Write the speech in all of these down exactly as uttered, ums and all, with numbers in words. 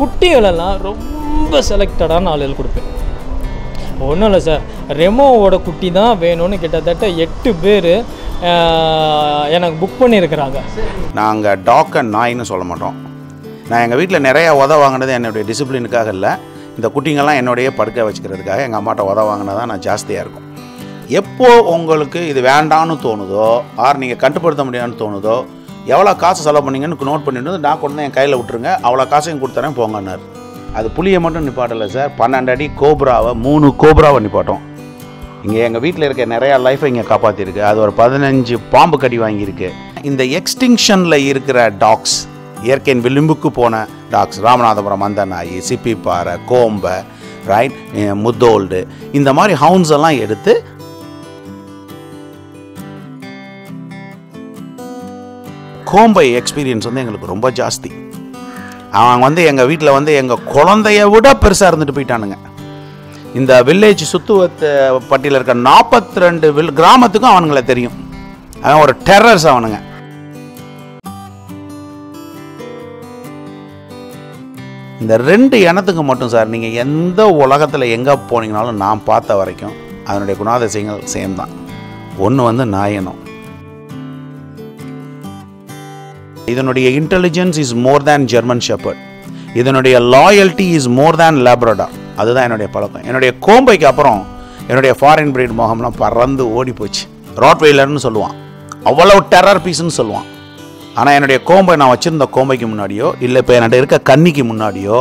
குட்டிகளெல்லாம் ரொம்ப செலக்டடான ஆளுகள் கொடுப்பேன். ஒன்றும் இல்லை சார், ரெமோவோட குட்டி தான் வேணும்னு கிட்டத்தட்ட எட்டு பேர் எனக்கு புக் பண்ணியிருக்கிறாங்க. நாங்கள் டாக் அண்ட் நாயின்னு சொல்ல மாட்டோம். நான் எங்கள் வீட்டில் நிறையா உத வாங்கினது என்னுடைய டிசிப்ளினுக்காக இல்லை, இந்த குட்டிங்கள்லாம் என்னுடைய படுக்க வச்சுக்கிறதுக்காக எங்கள் அம்மாட்ட உத வாங்கினதான் நான் ஜாஸ்தியாக இருக்கும். எப்போது உங்களுக்கு இது வேண்டான்னு தோணுதோ ஆர் நீங்கள் கட்டுப்படுத்த முடியாதுன்னு தோணுதோ எவ்வளோ காசு செலவு பண்ணிங்கன்னு நோட் பண்ணிட்டு நான் கொண்டு என் கையில் விட்டுருங்க, அவ்வளோ காசையும் கொடுத்தரேன் போங்கன்னார். அது புளியை மட்டும் நிப்பாட்டலை சார், பன்னெண்டு அடி கோப்ராவை மூணு கோப்ராவை நிப்பாட்டோம். இங்கே எங்கள் வீட்டில் இருக்க நிறையா லைஃபை இங்கே காப்பாற்றிருக்கு. அது ஒரு பதினஞ்சு பாம்பு கடி வாங்கியிருக்கு. இந்த எக்ஸ்டிங்ஷனில் இருக்கிற டாக்ஸ், இயற்கையின் விளிம்புக்கு போன டாக்ஸ், ராமநாதபுரம் அந்த நாய், சிப்பிப்பாறை, கோம்பை, ரைட், முத்தோல்டு, இந்த மாதிரி ஹவுன்ஸ் எல்லாம் எடுத்து கோம்பை எக்ஸ்பீரியன்ஸ் வந்து எங்களுக்கு ரொம்ப ஜாஸ்தி. அவங்க வந்து எங்கள் வீட்டில் வந்து எங்கள் குழந்தைய விட பெருசாக இருந்துட்டு போயிட்டானுங்க. இந்த வில்லேஜ் சுத்துவத்து பட்டியில் இருக்க நாற்பத்தி ரெண்டு வில் கிராமத்துக்கும் அவனுங்களை தெரியும். அவன் ஒரு டெரர்ஸ் அவனுங்க. இந்த ரெண்டு இனத்துக்கு மட்டும் சார் நீங்கள் எந்த உலகத்தில் எங்கே போனீங்கனாலும் நான் பார்த்த வரைக்கும் அதனுடைய குணாதிசயங்கள் சேம் தான். ஒன்று வந்து நாயினம், இதனுடைய intelligence is more than German shepherd, இதனுடைய loyalty is more than Labrador. அதுதான் என்னுடைய பழக்கம். என்னுடைய கோம்பைக்கு அப்புறம் என்னுடைய ஃபாரின் பிரீட் மோகம்லாம் பறந்து ஓடி போச்சு. ராட்வெய்லர்னு சொல்லுவான், அவ்வளோ டெரர் பீஸ்ன்னு சொல்லுவான். ஆனால் என்னுடைய கோம்பை நான் வச்சுருந்த கோம்பைக்கு முன்னாடியோ இல்லை இப்போ என்னுடைய இருக்க கன்னிக்கு முன்னாடியோ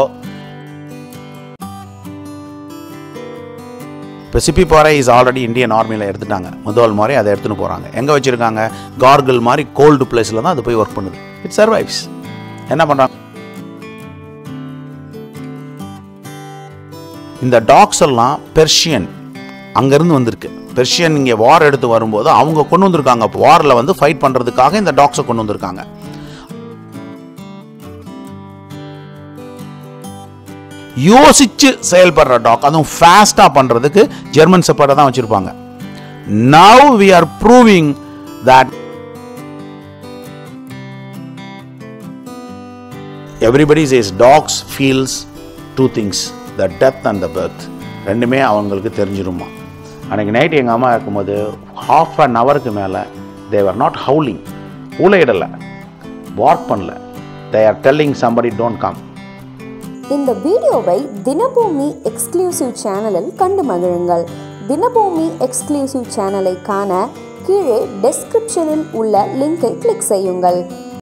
இப்போ சிப்பிப்பாறை இஸ் ஆல்ரெடி இந்தியன் ஆர்மியில் எடுத்துட்டாங்க, முதல் மாதிரி அதை எடுத்துகிட்டு போகிறாங்க. எங்கே வச்சுருக்காங்க? கார்கில் மாதிரி கோல்டு பிளேஸில் தான் அது போய் ஒர்க் பண்ணுது. It survives. என்ன பண்ணுறாங்க இந்த டாக்ஸ் எல்லாம்? பெர்ஷியன் அங்கேருந்து வந்திருக்கு. பெர்ஷியன் இங்கே வார் எடுத்து வரும்போது அவங்க கொண்டு வந்திருக்காங்க. வாரில் வந்து ஃபைட் பண்ணுறதுக்காக இந்த டாக்ஸை கொண்டு வந்திருக்காங்க. யோசிச்சு செயல்படுற டாக், அதுவும் ஃபாஸ்ட்டாக பண்ணுறதுக்கு ஜெர்மன் செப்பர்டை தான் வச்சுருப்பாங்க. Now we are proving that everybody says dogs feels two things, the death and the birth. ரெண்டுமே அவங்களுக்கு தெரிஞ்சிருமா. அன்றைக்கி நைட்டு எங்கள் அம்மா இருக்கும்போது ஹாஃப் அன் ஹவருக்கு மேலே தே ஆர் நாட் ஹவுலிங், ஊழையிடலை, வார்க் பண்ணல. They are telling somebody don't come. இந்த வீடியோவை தினபூமி எக்ஸ்க்ளூசிவ் சேனலில் கண்டு மகிழுங்கள். தினபூமி எக்ஸ்க்ளூசிவ் சேனலை காண கீழே டெஸ்கிரிப்ஷனில் உள்ள லிங்கை கிளிக் செய்யுங்கள்.